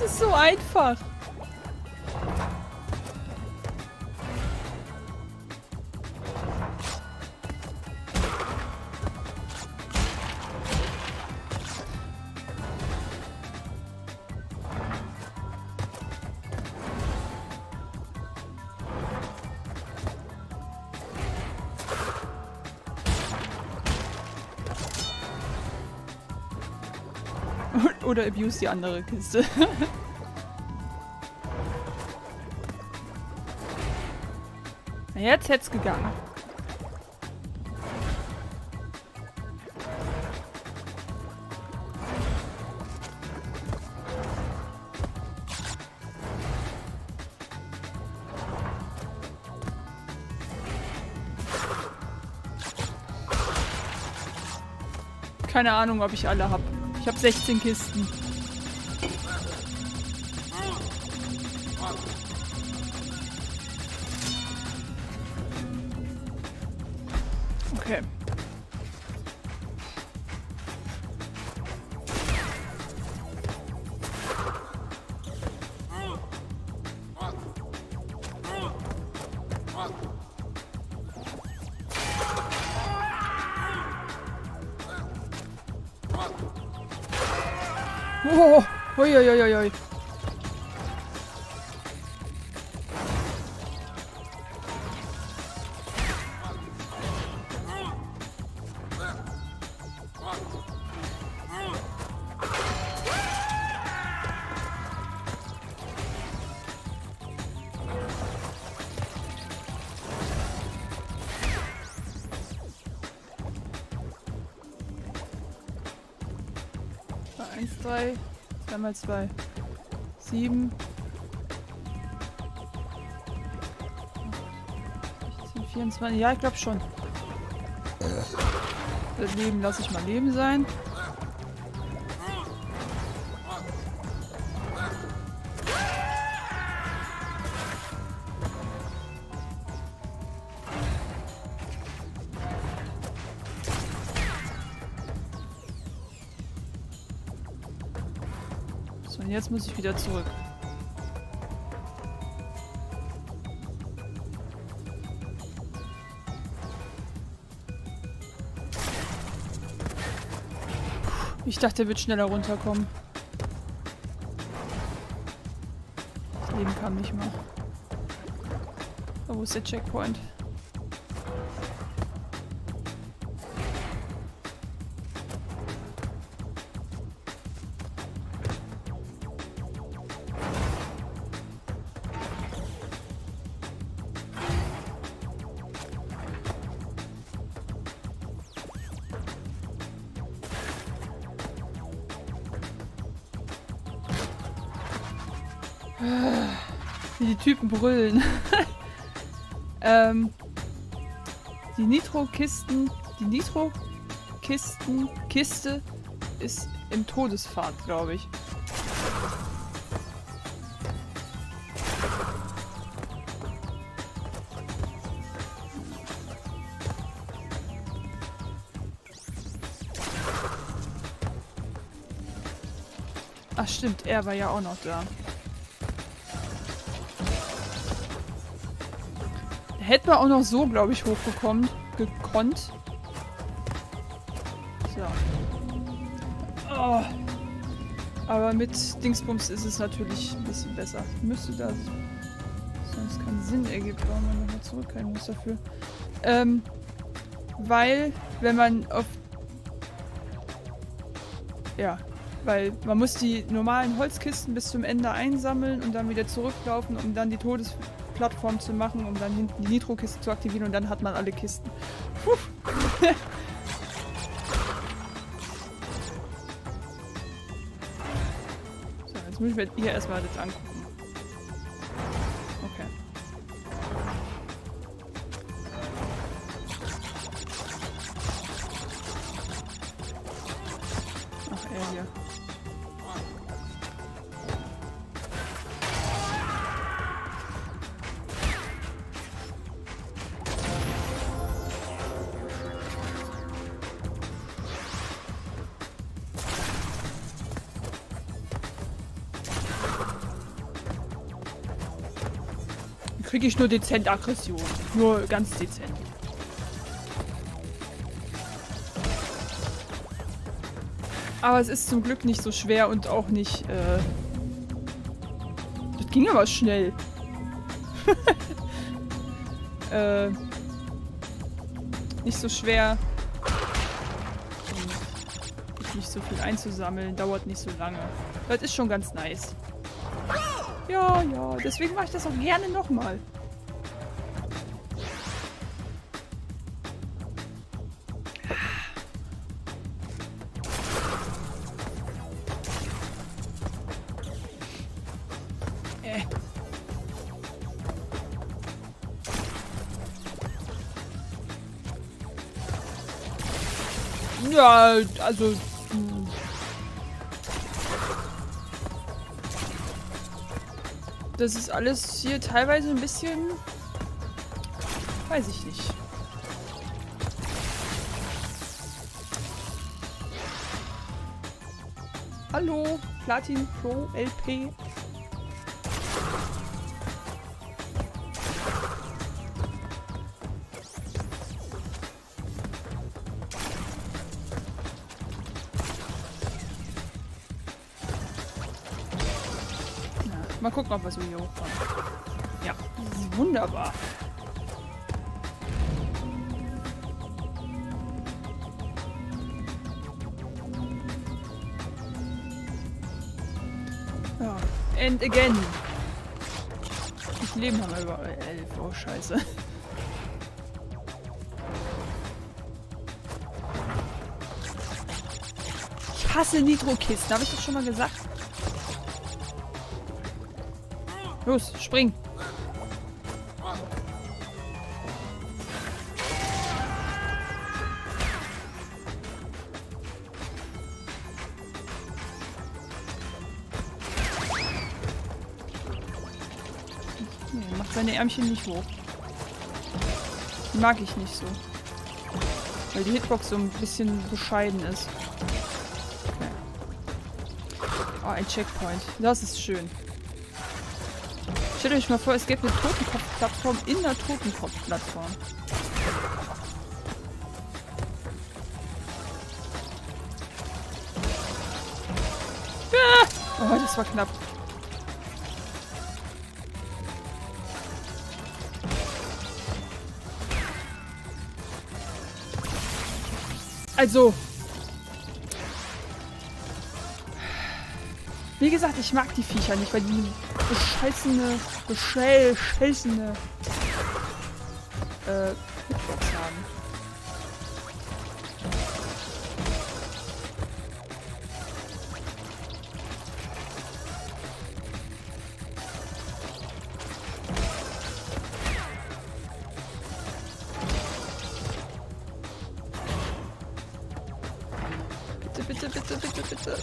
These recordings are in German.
Das ist so einfach. Oder abuse die andere Kiste. Jetzt hätt's gegangen. Keine Ahnung, ob ich alle hab. Ich habe 16 Kisten. Okay. Oh, oi, oi, oi, oi. Zwei, 2 mal 2, 7, 18, 24, ja, ich glaube schon. Das Leben lasse ich mal Leben sein. Und jetzt muss ich wieder zurück. Ich dachte, er wird schneller runterkommen. Das Leben kam nicht mehr. Oh, wo ist der Checkpoint? Wie die Typen brüllen. Die Nitro-Kisten, Kiste ist im Todesfahrt, glaube ich. Ach stimmt, er war ja auch noch da. Hätten wir auch noch so, glaube ich, hochgekommen, gekonnt. So. Oh. Aber mit Dingsbums ist es natürlich ein bisschen besser. Müsste das sonst keinen Sinn ergibt, warum man nochmal zurückkehren muss dafür. Weil, wenn man auf... Ja, weil man muss die normalen Holzkisten bis zum Ende einsammeln und dann wieder zurücklaufen, um dann die Todesplattform zu machen, um dann hinten die Nitro-Kiste zu aktivieren und dann hat man alle Kisten. Puh. So, jetzt muss ich mir hier erstmal das angucken. Okay. Ach, er hier. kriege ich nur dezent Aggression. Nur ganz dezent. Aber es ist zum Glück nicht so schwer und auch nicht, das ging aber schnell. Nicht so schwer. Und nicht so viel einzusammeln. Dauert nicht so lange. Das ist schon ganz nice. Ja, ja. Deswegen mache ich das auch gerne nochmal. Ja, also... Das ist alles hier teilweise ein bisschen... Weiß ich nicht. Hallo, Platin Pro LP. Mal gucken, ob wir so hier hochkommen. Ja, das ist wunderbar. Ja, and again. Das Leben haben wir überall 11. Oh, scheiße. Ich hasse Nitrokisten. Habe ich das schon mal gesagt? Los, spring! Nee, macht seine Ärmchen nicht hoch. Die mag ich nicht so. Weil die Hitbox so ein bisschen bescheiden ist. Oh, ein Checkpoint. Das ist schön. Stellt euch mal vor, es gäbe eine Totenkopf-Plattform in der Totenkopf-Plattform. Ah! Oh, das war knapp. Also. Wie gesagt, ich mag die Viecher nicht, weil die bescheißene Hitbox haben. Bitte, bitte, bitte, bitte, bitte.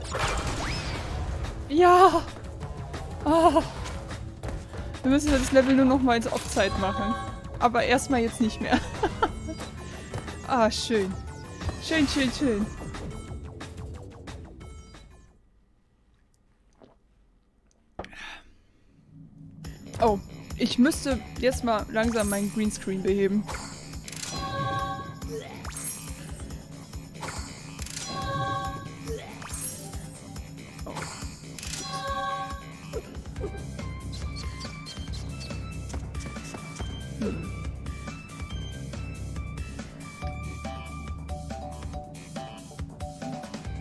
Ja! Oh. Wir müssen das Level nur noch mal ins Off-Zeit machen. Aber erstmal jetzt nicht mehr. Ah, schön. Schön, schön, schön. Oh, ich müsste jetzt mal langsam meinen Greenscreen beheben.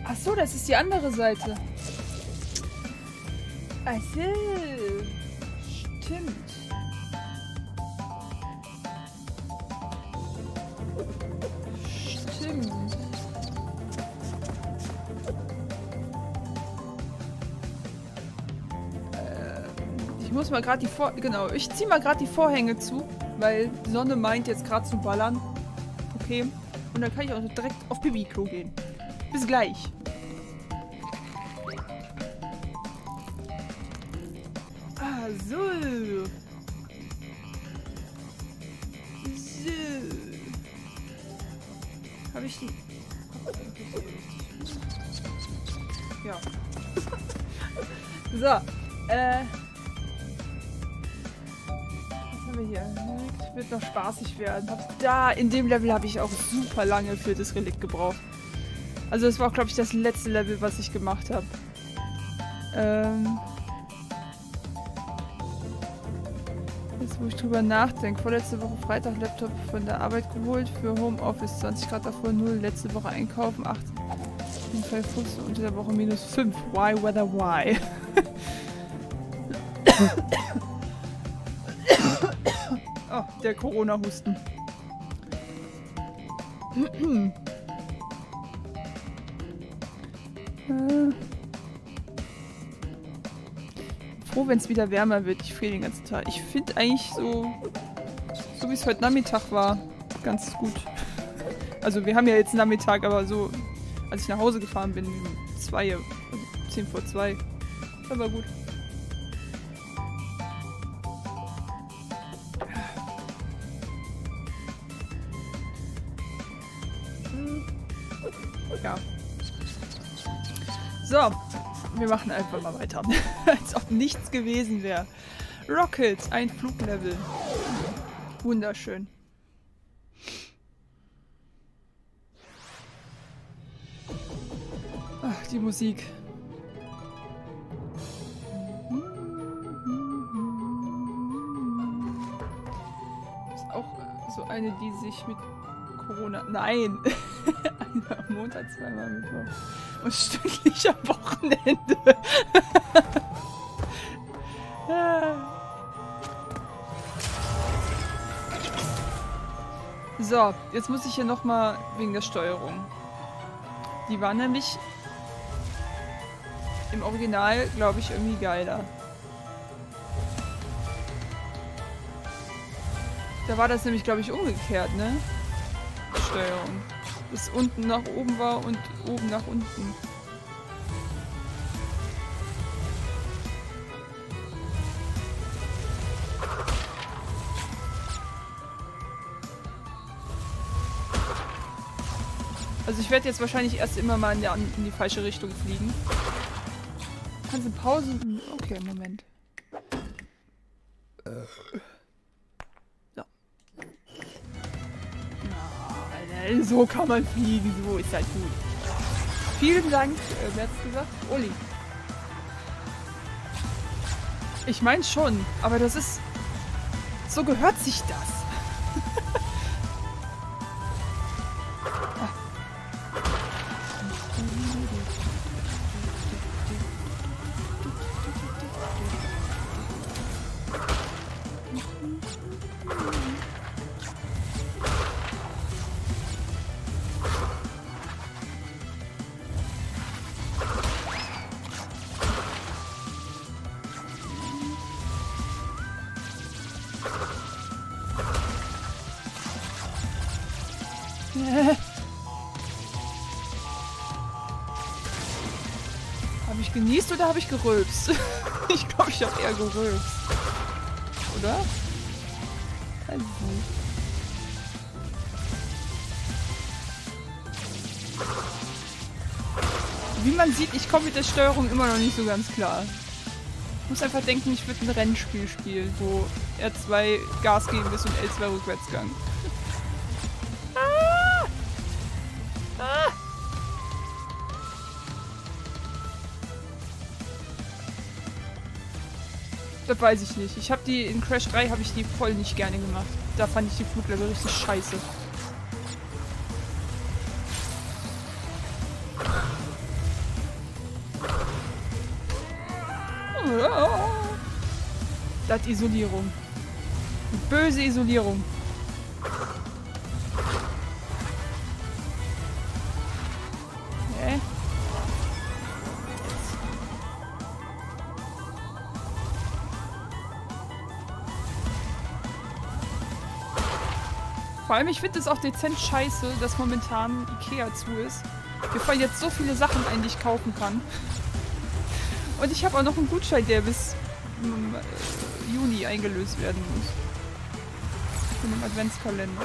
Ach so, das ist die andere Seite. Ach so. Stimmt. Stimmt. Ich muss mal gerade die Genau, ich ziehe mal gerade die Vorhänge zu, weil die Sonne meint jetzt gerade zu ballern. Okay. Und dann kann ich auch direkt auf Pipi-Klo gehen. Bis gleich. So. So. Habe ich die? Ja. So. Was haben wir wir hier? Das wird noch spaßig werden. Da, in dem Level habe ich auch super lange für das Relikt gebraucht. Also das war auch, glaube ich, das letzte Level, was ich gemacht habe. Jetzt, wo ich drüber nachdenke. Vorletzte Woche Freitag Laptop von der Arbeit geholt für Homeoffice. 20 Grad davor 0. Letzte Woche einkaufen 8. In 5 Fuß und in der Woche -5. Why, weather, why? Oh, der Corona-Husten. Froh, wenn es wieder wärmer wird. Ich friere den ganzen Tag. Ich finde eigentlich so wie es heute Nachmittag war, ganz gut. Also wir haben ja jetzt Nachmittag, aber so, als ich nach Hause gefahren bin, 10 vor 2, aber gut. Ja. So, wir machen einfach mal weiter. Als ob nichts gewesen wäre. Rockets, ein Fluglevel. Wunderschön. Ach, die Musik. Ist auch so eine, die sich mit Corona... Nein! Am Montag, zweimal Mittwoch. Und stündlich am Wochenende. So, jetzt muss ich hier nochmal wegen der Steuerung. Die war nämlich im Original, glaube ich, irgendwie geiler. Da war das nämlich, glaube ich, umgekehrt, ne? Die Steuerung. Dass unten nach oben war und oben nach unten. Also ich werde jetzt wahrscheinlich erst immer mal in die falsche Richtung fliegen. Kannst du Pausen? Okay, Moment. So kann man fliegen, so ist halt gut. Vielen Dank, wer hat's gesagt? Uli. Ich meine schon, aber das ist... So gehört sich das. Genießt oder habe ich gerülpst? Ich glaube, ich habe eher gerülpst. Oder? Weiß ich nicht. Wie man sieht, ich komme mit der Steuerung immer noch nicht so ganz klar. Ich muss einfach denken, ich würde ein Rennspiel spielen, wo R2 Gas geben ist und L2 Rückwärtsgang. Das weiß ich nicht. Ich habe die in Crash 3 habe ich die voll nicht gerne gemacht. Da fand ich die Fluglevel richtig scheiße. Das Isolierung. Böse Isolierung. Vor allem, ich finde es auch dezent scheiße, dass momentan Ikea zu ist. Mir fallen jetzt so viele Sachen ein, die ich kaufen kann. Und ich habe auch noch einen Gutschein, der bis Juni eingelöst werden muss. Für den Adventskalender.